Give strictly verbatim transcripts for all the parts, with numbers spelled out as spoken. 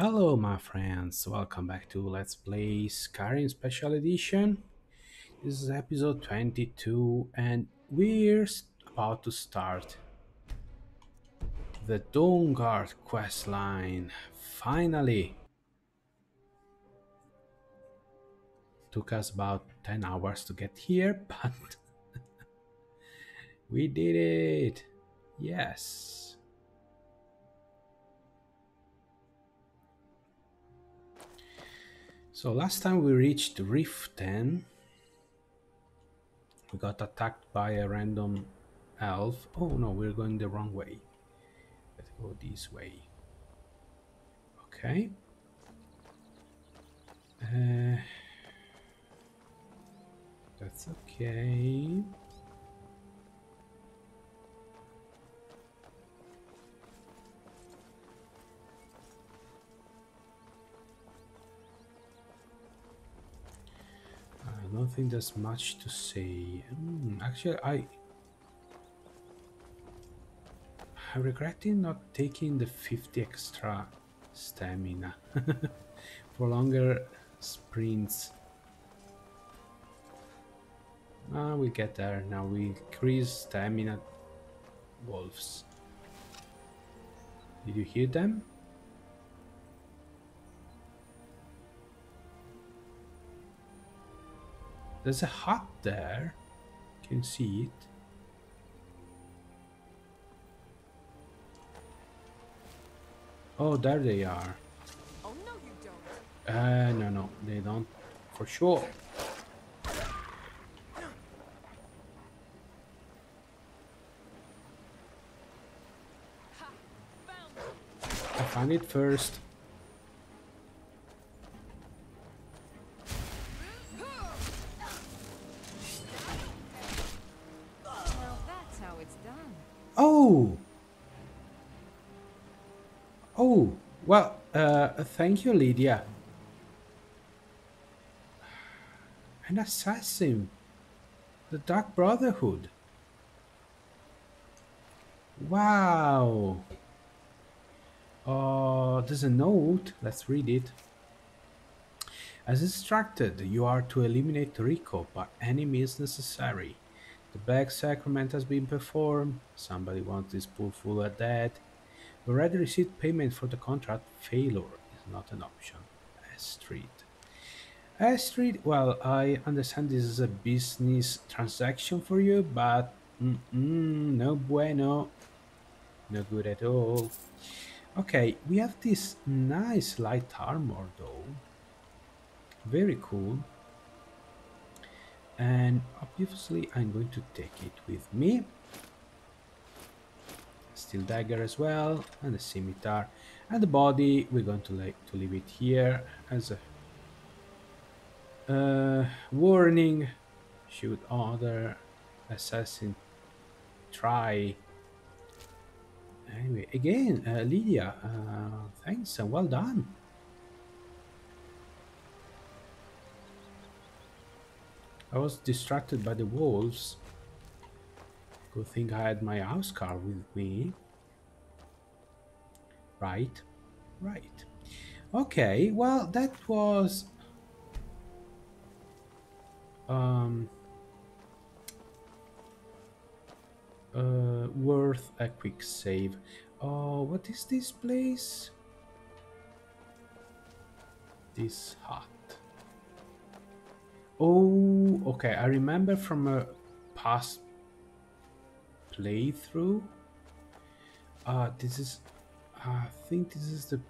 Hello my friends, welcome back to Let's Play Skyrim Special Edition. This is episode twenty-two and we're about to start the Dawnguard questline. Finally! Took us about ten hours to get here, but we did it! Yes! So last time we reached Riften, we got attacked by a random elf. Oh no, we're going the wrong way. Let's go this way. Okay. Uh, that's okay. I don't think there's much to say. Mm, actually, I... I'm regretting not taking the fifty extra stamina for longer sprints. Ah, we get there. Now we increase stamina. Wolves. Did you hear them? There's a hut there, can you see it? Oh, there they are. Oh no, you don't. Uh, no, no, they don't, for sure. Ha, found it. I found it first. Oh, well, uh, thank you, Lydia. An assassin. The Dark Brotherhood. Wow. Oh, there's a note. Let's read it. As instructed, you are to eliminate Rico by any means necessary. The Black Sacrament has been performed. Somebody wants this poor fool at that. Already received payment for the contract. Failure is not an option. Astrid. Astrid, well, I understand this is a business transaction for you, but mm-mm, no bueno. No good at all. Okay, we have this nice light armor though. Very cool. And obviously I'm going to take it with me. Steel dagger as well, and the scimitar, and the body we're going to like to leave it here as a uh, warning should other assassin try. Anyway, again, uh, Lydia, uh, thanks and well done. I was distracted by the wolves. Good thing I had my house car with me. Right, right. Okay, well, that was um, uh, worth a quick save. Oh, what is this place? This hut. Oh, okay, I remember from a past playthrough. Uh, this is, I think this is the,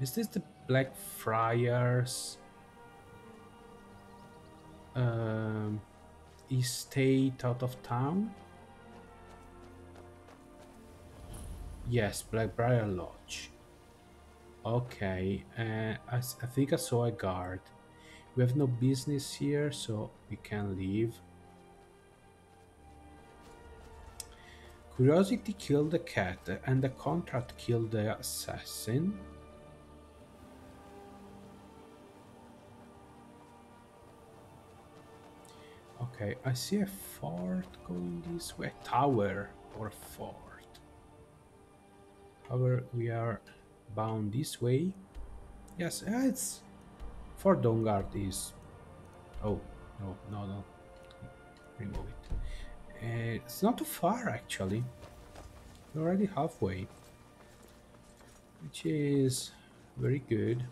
is this the Black Friars um, estate out of town? Yes, Black Briar Lodge. Okay, uh, I, I think I saw a guard. We have no business here, so we can leave. Curiosity killed the cat, and the contract killed the assassin. Okay, I see a fort going this way. Tower or fort. However, we are bound this way. Yes, it's Fort Dawnguard is. Oh no, no, no! Remove it. Uh, it's not too far actually. We're already halfway, which is very good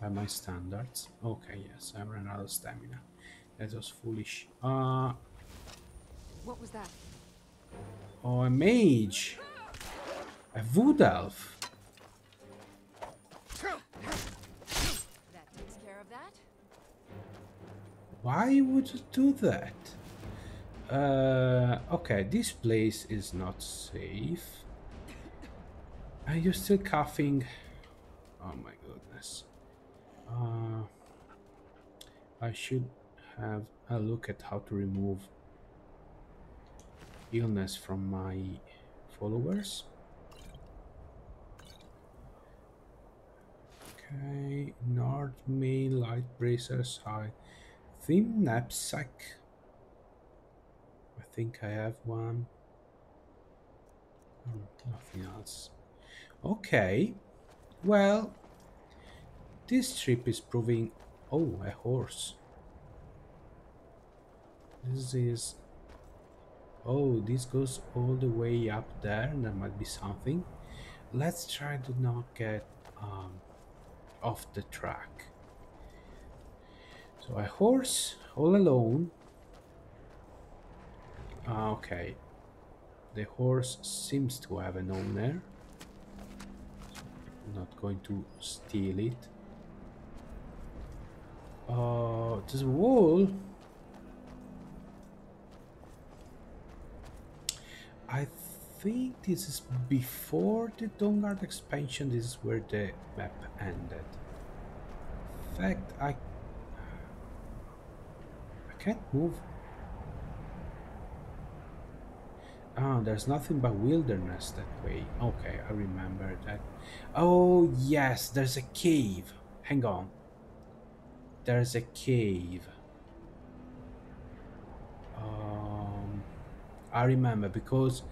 by my standards. Okay, yes, I ran out of stamina. That was foolish. Uh, what was that? Oh, a mage, a wood elf. That takes care of that. Why would you do that? Uh, okay, this place is not safe. Are you still coughing? Oh my goodness. Uh, I should have a look at how to remove illness from my followers. Okay, North Main Light Bracers, High Thin Knapsack. I think I have one. Oh, nothing else. Okay, well, this trip is proving. Oh, a horse. This is. Oh, this goes all the way up there, and there might be something. Let's try to not get um, off the track. So a horse, all alone. Uh, okay, the horse seems to have an owner. I'm not going to steal it. Uh, there's a wall. I think this is before the Dawnguard expansion. This is where the map ended. In fact, I I can't move. Ah, there's nothing but wilderness that way. Okay, I remember that. Oh yes, there's a cave. Hang on. There's a cave. Um, I remember because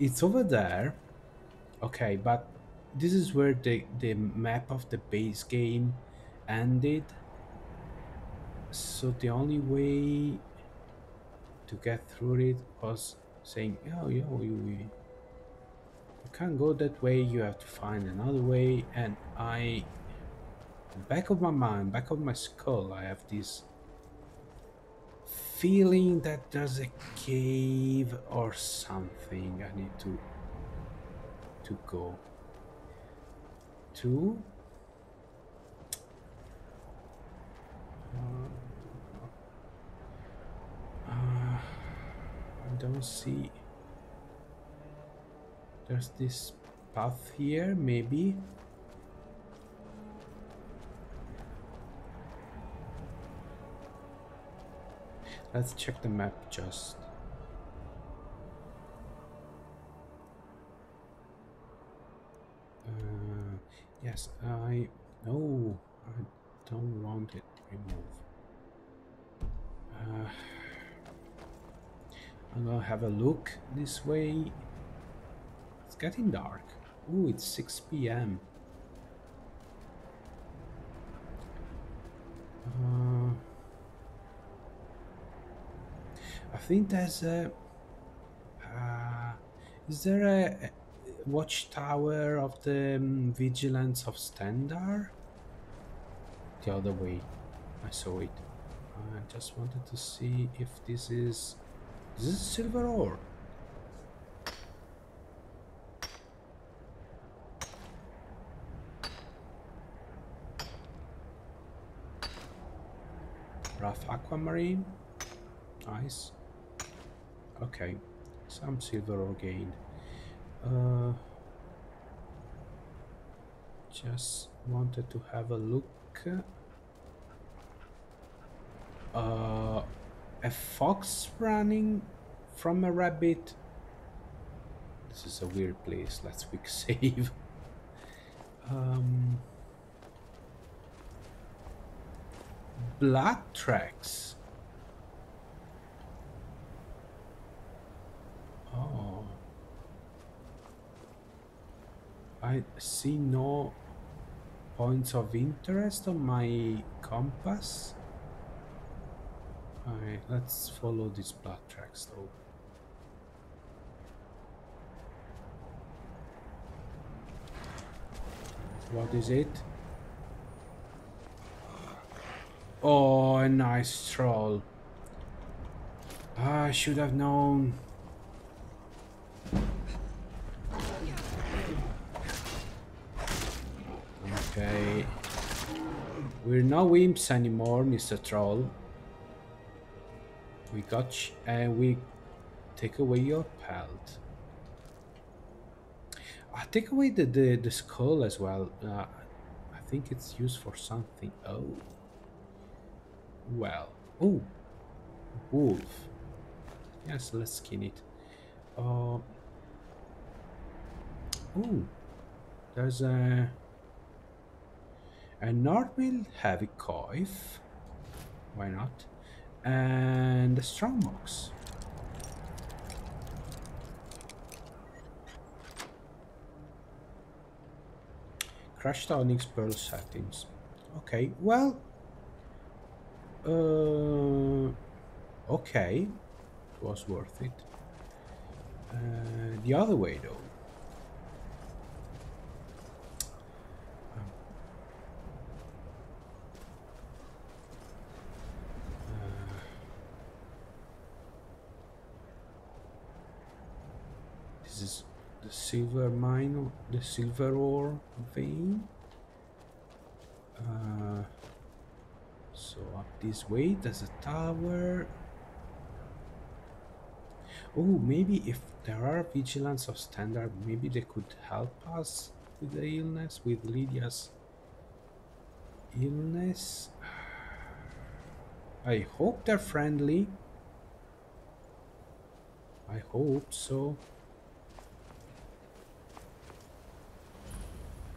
it's over there. Okay, but this is where the, the map of the base game ended. So the only way to get through it was saying, oh, yo, you, you can't go that way, you have to find another way. And I, back of my mind, back of my skull, I have this feeling that there's a cave or something I need to to go to. Uh, uh, don't see. There's this path here, maybe. Let's check the map just. Uh, yes, I no, I don't want it removed. Uh, I'm gonna have a look this way. It's getting dark. Oh, it's six P M Uh, I think there's a. Uh, is there a, a watchtower of the um, Vigilants of Stendarr? The other way, I saw it. I just wanted to see if this is. This is silver ore. Rough aquamarine. Nice. Okay. Some silver ore gained. Uh, just wanted to have a look. Uh, a fox running from a rabbit. This is a weird place. Let's quick save. um, blood tracks. Oh, I I see no points of interest on my compass. Alright, let's follow these blood tracks though. What is it? Oh, a nice troll. I should have known. Okay. We're no imps anymore, Mister Troll. We got sh and we take away your pelt. I take away the, the, the skull as well. Uh, I think it's used for something. Oh. Well. Oh. Wolf. Yes, let's skin it. Uh, oh. There's a... a Northmill Heavy Coif. Why not? And a Strongbox. Crushed Onyx Pearl Settings. Okay, well... Uh, okay. It was worth it. Uh, the other way, though. Uh, this is the silver mine, the silver ore vein. Uh, So up this way, there's a tower. Oh, maybe if there are Vigilants of Stendarr, maybe they could help us with the illness, with Lydia's illness. I hope they're friendly. I hope so.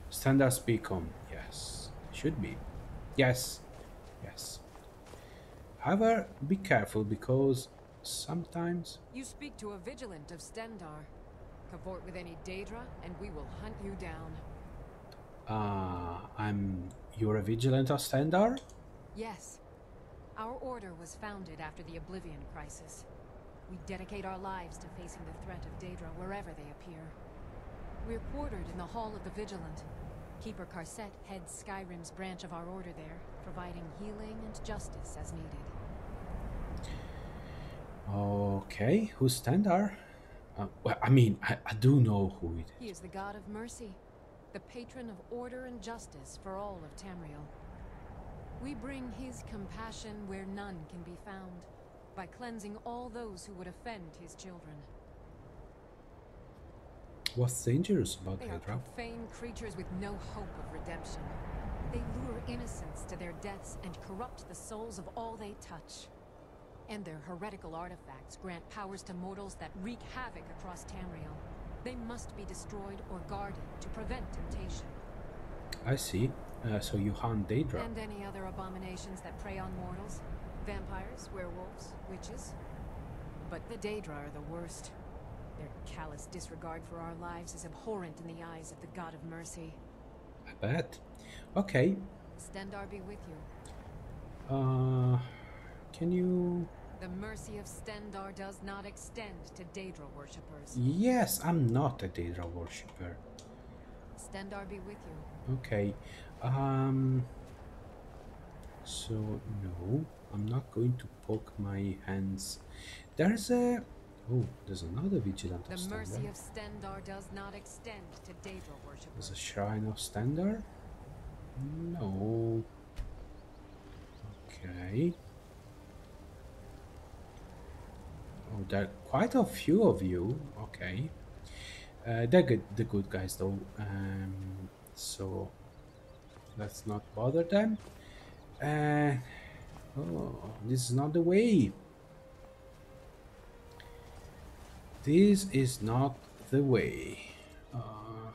Stendarr's beacon, yes, should be, yes. Yes. However, be careful because sometimes... You speak to a Vigilant of Stendarr. Cavort with any Daedra and we will hunt you down. Ah, uh, I'm... You're a Vigilant of Stendarr? Yes. Our order was founded after the Oblivion crisis. We dedicate our lives to facing the threat of Daedra wherever they appear. We're quartered in the Hall of the Vigilant. Keeper Carcette heads Skyrim's branch of our order there, providing healing and justice as needed. Okay, who's Stendarr? Uh, well, I mean, I, I do know who it is. He is the god of mercy, the patron of order and justice for all of Tamriel. We bring his compassion where none can be found, by cleansing all those who would offend his children. What's dangerous about Daedra? They are profane creatures with no hope of redemption. They lure innocents to their deaths and corrupt the souls of all they touch. And their heretical artifacts grant powers to mortals that wreak havoc across Tamriel. They must be destroyed or guarded to prevent temptation. I see. Uh, so you harm Daedra. And any other abominations that prey on mortals. Vampires, werewolves, witches. But the Daedra are the worst. Their callous disregard for our lives is abhorrent in the eyes of the God of Mercy. I bet. Okay. Stendarr be with you. Uh, can you... The mercy of Stendarr does not extend to Daedra worshippers. Yes, I'm not a Daedra worshipper. Stendarr be with you. Okay. Um... So, no. I'm not going to poke my hands. There's a... Oh, there's another Vigilant of Stendarr. The mercy of Stendarr does not extend to Daedra worship. There's a Shrine of Stendarr? No. Okay. Oh, there are quite a few of you. Okay. Uh, they're good, the good guys though. Um, so, let's not bother them. Uh, oh, this is not the way. This is not the way. Uh,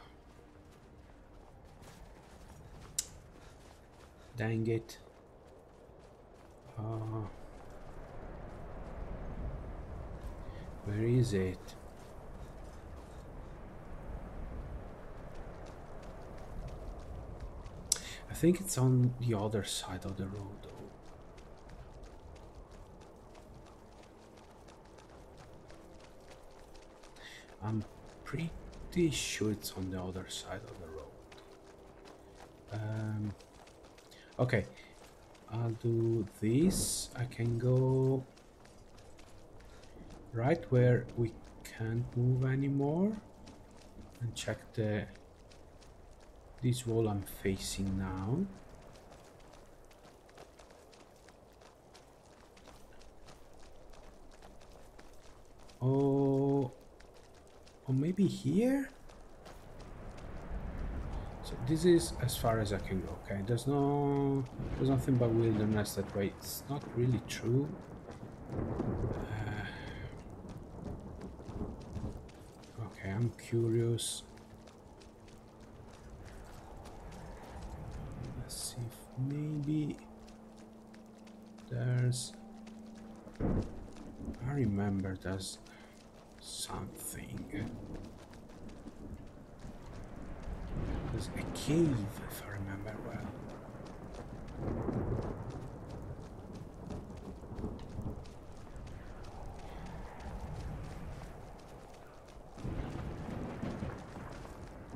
dang it. Uh, where is it? I think it's on the other side of the road, though. I'm pretty sure it's on the other side of the road. Um, okay, I'll do this. I can go right where we can't move anymore and check the this wall I'm facing now. Oh, or maybe here? So this is as far as I can go, okay? There's no there's nothing but wilderness that way. It's not really true. Uh, okay, I'm curious. Let's see if maybe there's I remember there's something. There's a cave, if I remember well.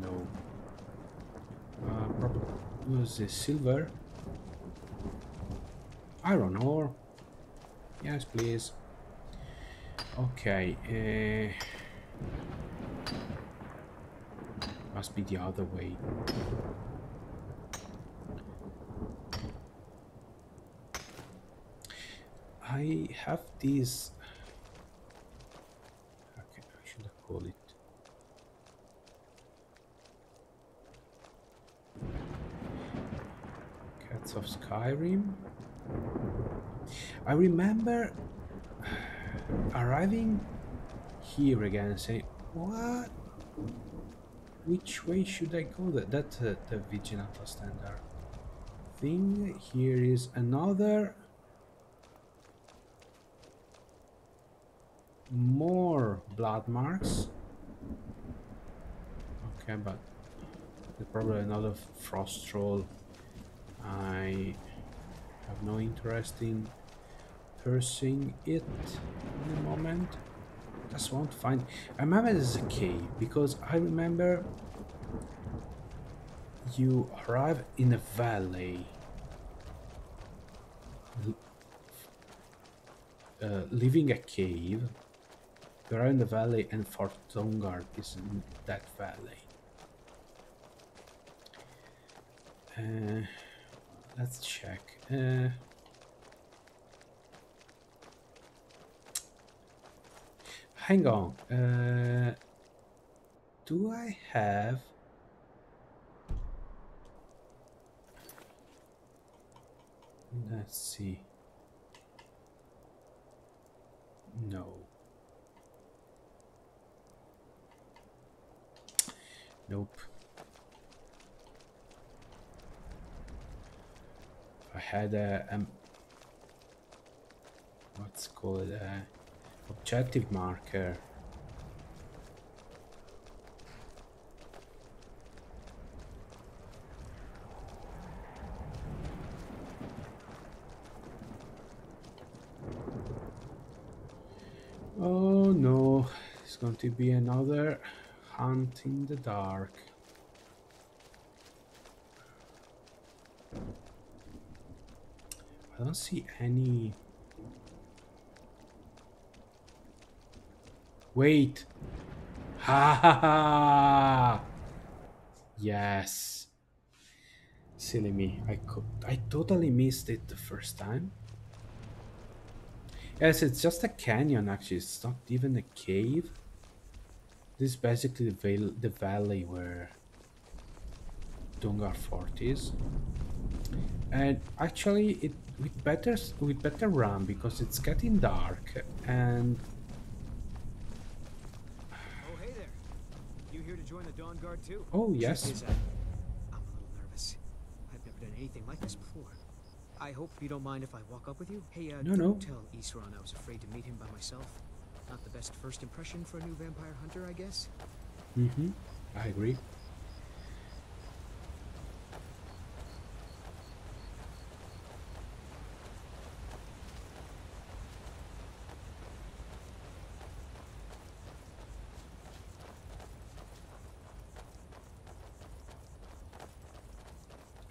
No. Uh, probably was this silver? Iron ore. Yes, please. Okay, uh, must be the other way. I have these. Okay, how should I call it? Cats of Skyrim. I remember arriving here again and saying, what? Which way should I go? That, that's uh, the Vigilants of Stendarr thing. Here is another more blood marks. Okay, but there's probably another frost troll. I have no interest in pursuing it in a moment. Just want to find. I remember this is a cave because I remember you arrive in a valley, uh, leaving a cave. You arrive in the valley, and Fort Dawnguard is in that valley. Uh, let's check. Uh, Hang on, uh, do I have... Let's see... No. Nope. I had a... Um, what's called a... objective marker. Oh no, it's going to be another hunt in the dark. I don't see any. Wait. Ha ha ha. Yes. Silly me. I could I totally missed it the first time. Yes, it's just a canyon actually. It's not even a cave. This is basically the val the valley where Dawnguard Fort is. And actually it we'd better we'd better run because it's getting dark and Dawnguard too. Oh yes. I'm a little nervous. I've never done anything like this before. I hope you don't mind if I walk up with you. Hey, uh, no, don't no. tell Isran I was afraid to meet him by myself. Not the best first impression for a new vampire hunter, I guess. Mm-hmm. I agree.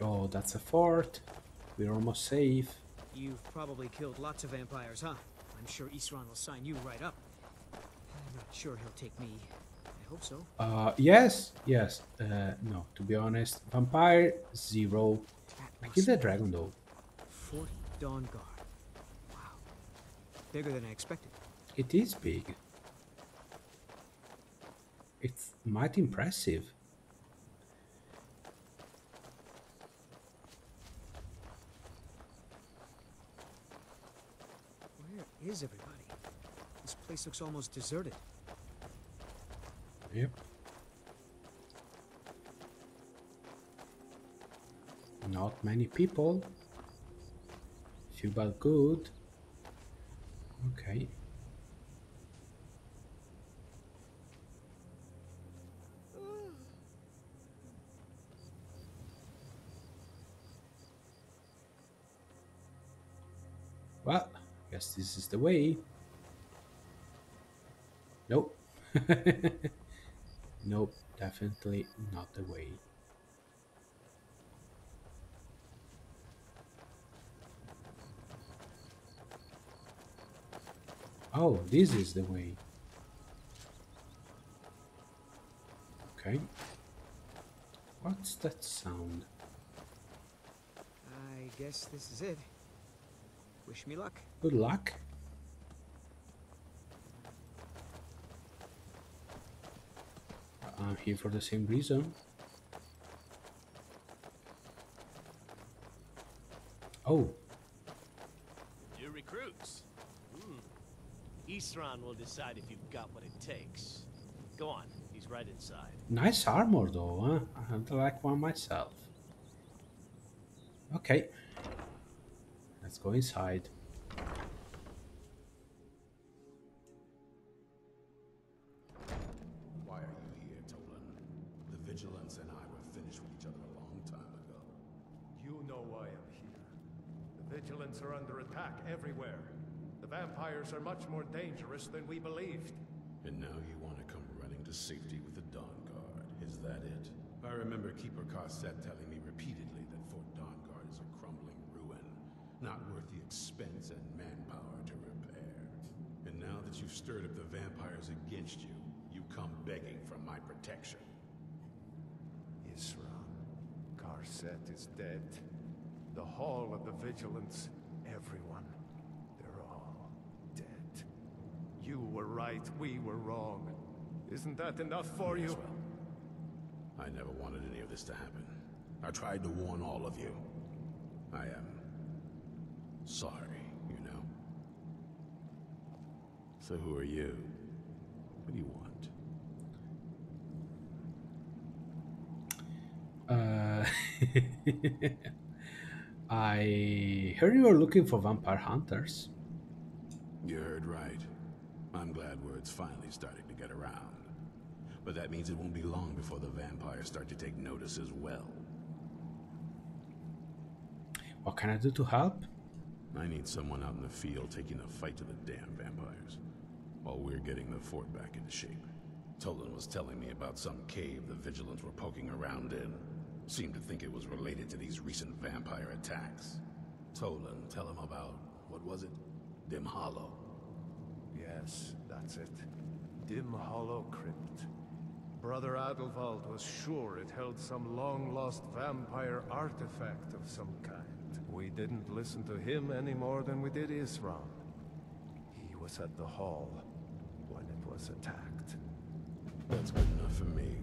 So that's a fort. We're almost safe. You've probably killed lots of vampires, huh? I'm sure Isran will sign you right up. I'm not sure he'll take me. I hope so. Uh, yes, yes. Uh, no, to be honest, vampire zero. I killed that dragon though. Fort Dawnguard. Wow, bigger than I expected. It is big. It's mighty impressive. Where is everybody? This place looks almost deserted. Yep. Not many people. Few but good. Okay. Well, I guess this is the way. Nope. Nope, definitely not the way. Oh, this is the way. Okay. What's that sound? I guess this is it. Wish me luck. Good luck. I'm here for the same reason. Oh. New recruits. Mm. Isran will decide if you've got what it takes. Go on, he's right inside. Nice armor though, huh? I don't like one myself. Okay. Let's go inside. Why are you here, Tolan? The Vigilants and I were finished with each other a long time ago. You know why I'm here. The Vigilants are under attack everywhere. The vampires are much more dangerous than we believed. And now you want to come running to safety with the Dawnguard, is that it? I remember Keeper Carcette telling me repeatedly that Fort Dawnguard is a crumbling, not worth the expense and manpower to repair. And now that you've stirred up the vampires against you, you come begging for my protection. Isran, Carcette is dead. The Hall of the Vigilants, everyone, they're all dead. You were right, we were wrong. Isn't that enough for you? Well, I never wanted any of this to happen. I tried to warn all of you. I am... Um, sorry, you know. So who are you? What do you want? Uh, I heard you were looking for vampire hunters. You heard right. I'm glad word's finally starting to get around. But that means it won't be long before the vampires start to take notice as well. What can I do to help? I need someone out in the field taking a fight to the damn vampires, while we're getting the fort back into shape. Tolan was telling me about some cave the Vigilants were poking around in. Seemed to think it was related to these recent vampire attacks. Tolan, tell him about, what was it? Dimhollow. Yes, that's it. Dimhollow Crypt. Brother Adelwald was sure it held some long-lost vampire artifact of some kind. We didn't listen to him any more than we did Isran. He was at the hall when it was attacked. That's good enough for me.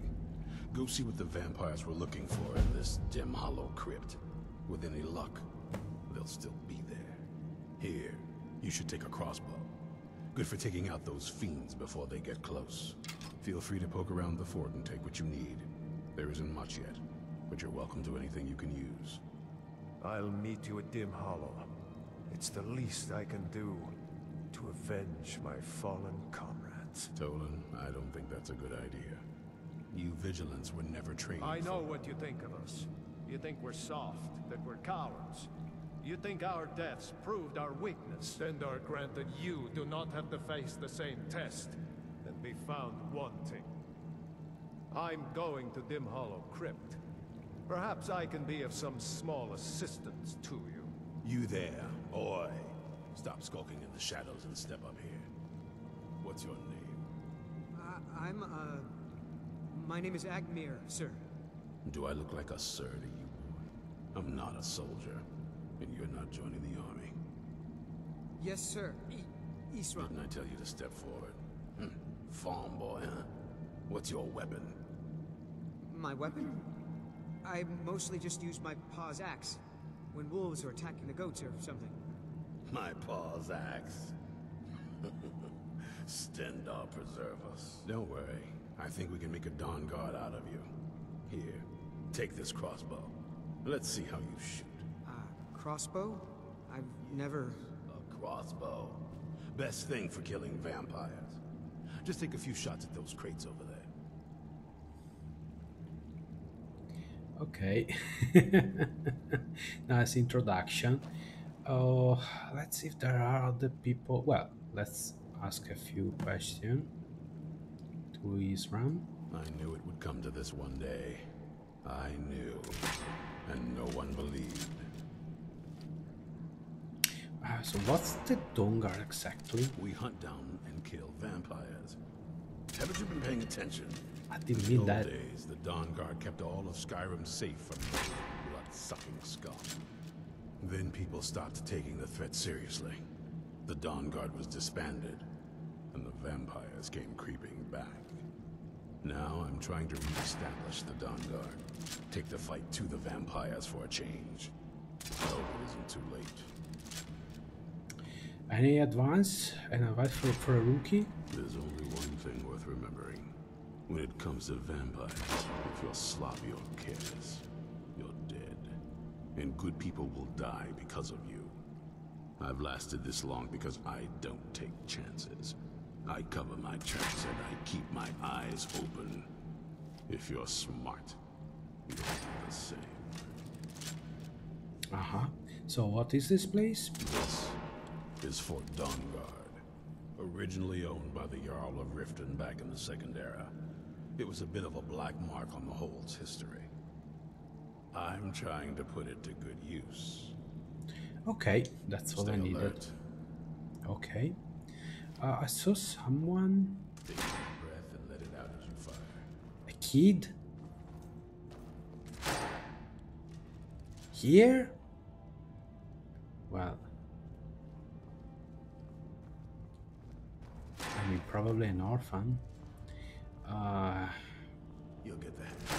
Go see what the vampires were looking for in this Dimhollow Crypt. With any luck, they'll still be there. Here, you should take a crossbow. Good for taking out those fiends before they get close. Feel free to poke around the fort and take what you need. There isn't much yet, but you're welcome to anything you can use. I'll meet you at Dimhollow. It's the least I can do to avenge my fallen comrades. Tolan, I don't think that's a good idea. You Vigilants were never trained. I know what you think of us. You think we're soft, that we're cowards. You think our deaths proved our weakness. Stendarr granted you do not have to face the same test and be found wanting. I'm going to Dimhollow Crypt. Perhaps I can be of some small assistance to you. You there, boy. Stop skulking in the shadows and step up here. What's your name? Uh, I'm, uh... My name is Agmir, sir. Do I look like a sir to you, boy? I'm not a soldier, and you're not joining the army. Yes, sir. I Isran. Didn't I tell you to step forward? Hm. Farm boy, huh? What's your weapon? My weapon? I mostly just use my paw's axe when wolves are attacking the goats or something. My paw's axe. Stendarr preserve us. Don't worry. I think we can make a Dawnguard out of you. Here, take this crossbow. Let's see how you shoot. Uh, crossbow? I've never... A crossbow. Best thing for killing vampires. Just take a few shots at those crates over there. Okay. Nice introduction. Oh, let's see if there are other people. Well, let's ask a few questions to Isran. I knew it would come to this one day. I knew. And no one believed. Uh, so what's the Dawnguard exactly? We hunt down and kill vampires. Haven't you been paying attention? I didn't mean that. In the old days, the Dawnguard kept all of Skyrim safe from blood-sucking scum. Then people stopped taking the threat seriously. The Dawnguard was disbanded, and the vampires came creeping back. Now I'm trying to re-establish the Dawnguard. Take the fight to the vampires for a change. Though it isn't too late. Any advice? Any advice for, for a rookie? There's only one thing worth remembering. When it comes to vampires, if you're sloppy or careless, you're dead. And good people will die because of you. I've lasted this long because I don't take chances. I cover my tracks and I keep my eyes open. If you're smart, you'll do the same. Uh-huh. So what is this place? This is Fort Dawnguard. Originally owned by the Jarl of Riften back in the Second Era. It was a bit of a black mark on the Hold's history. I'm trying to put it to good use. Okay, that's what I needed. Okay. Uh, I saw someone... Take a deep breath and let it out as you fire. A kid? Here? Well... I mean, probably an orphan. Uh, You'll get that.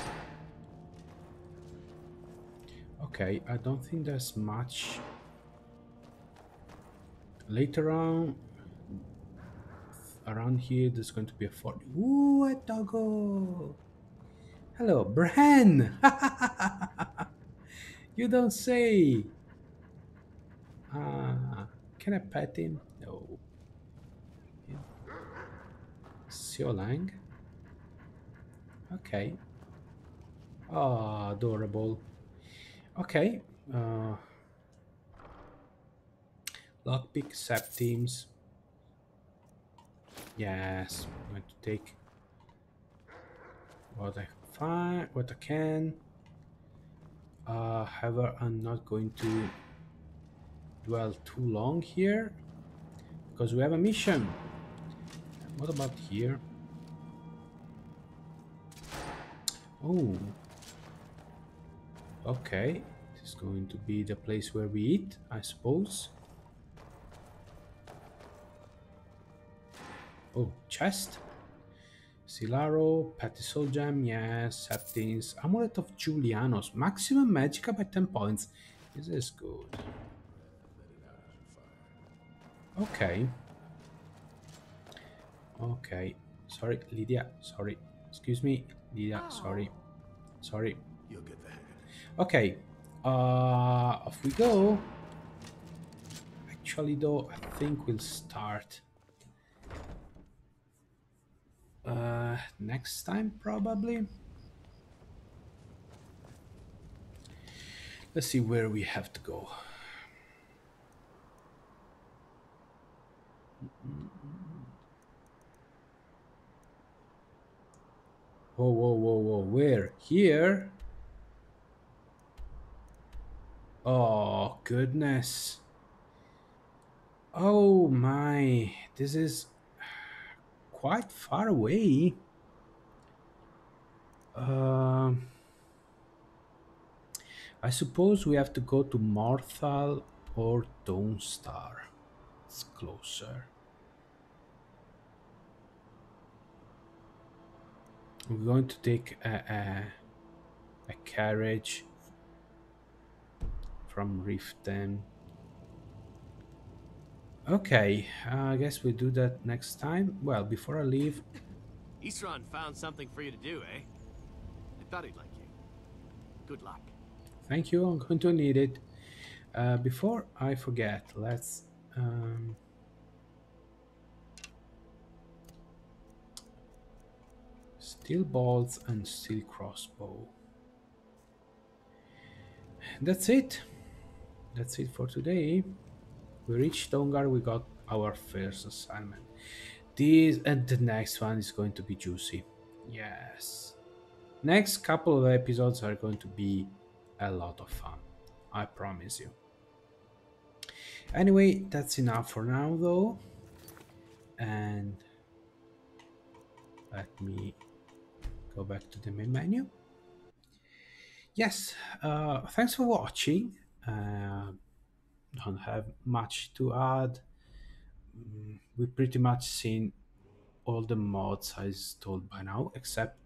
Okay, I don't think there's much. Later on, around here, there's going to be a fort. Ooh, a doggo! Hello, Bran! You don't say! Uh, can I pet him? No. Yeah. Siolang? Okay. Oh, adorable. Okay. Uh, Lockpick, sap teams. Yes, I'm going to take what I find, what I can. Uh, however, I'm not going to dwell too long here because we have a mission. What about here? Oh, okay, this is going to be the place where we eat, I suppose. Oh, chest, Silaro, Patisol Jam, yes, Saptins, Amulet of Julianos, maximum magicka by ten points. This is good. Okay. Okay, sorry, Lydia, sorry, excuse me. Yeah, sorry, sorry. You'll get the hang of it. Okay, uh, off we go. Actually, though, I think we'll start uh, next time probably. Let's see where we have to go. Mm-mm. Whoa, whoa, whoa, whoa, where? Here? Oh, goodness. Oh, my. This is quite far away. Uh, I suppose we have to go to Morthal or Dawnstar. It's closer. We're going to take a, a, a carriage from Riften. Okay, uh, I guess we'll do that next time. Well, before I leave... Isran found something for you to do, eh? I thought he'd like you. Good luck. Thank you, I'm going to need it. Uh, before I forget, let's... Um, steel bolts and steel crossbow. That's it. That's it for today. We reached Dawnguard. We got our first assignment. This and the next one is going to be juicy. Yes. Next couple of episodes are going to be a lot of fun. I promise you. Anyway, that's enough for now though. And let me go back to the main menu. Yes, uh, thanks for watching. Uh, don't have much to add. Um, we've pretty much seen all the mods I installed by now, except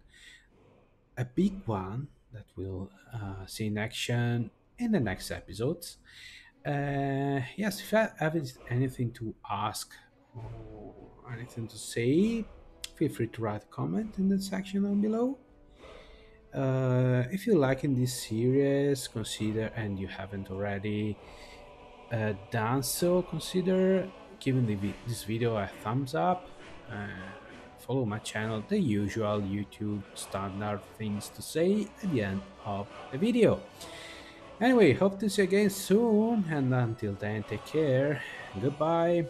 a big one that we'll uh, see in action in the next episodes. Uh, yes, if you have anything to ask or anything to say, feel free to write a comment in the section down below. Uh, if you're liking this series, consider, and you haven't already uh, done so, consider giving the, this video a thumbs up, uh, follow my channel, the usual YouTube standard things to say at the end of the video. Anyway, hope to see you again soon, and until then, take care, goodbye.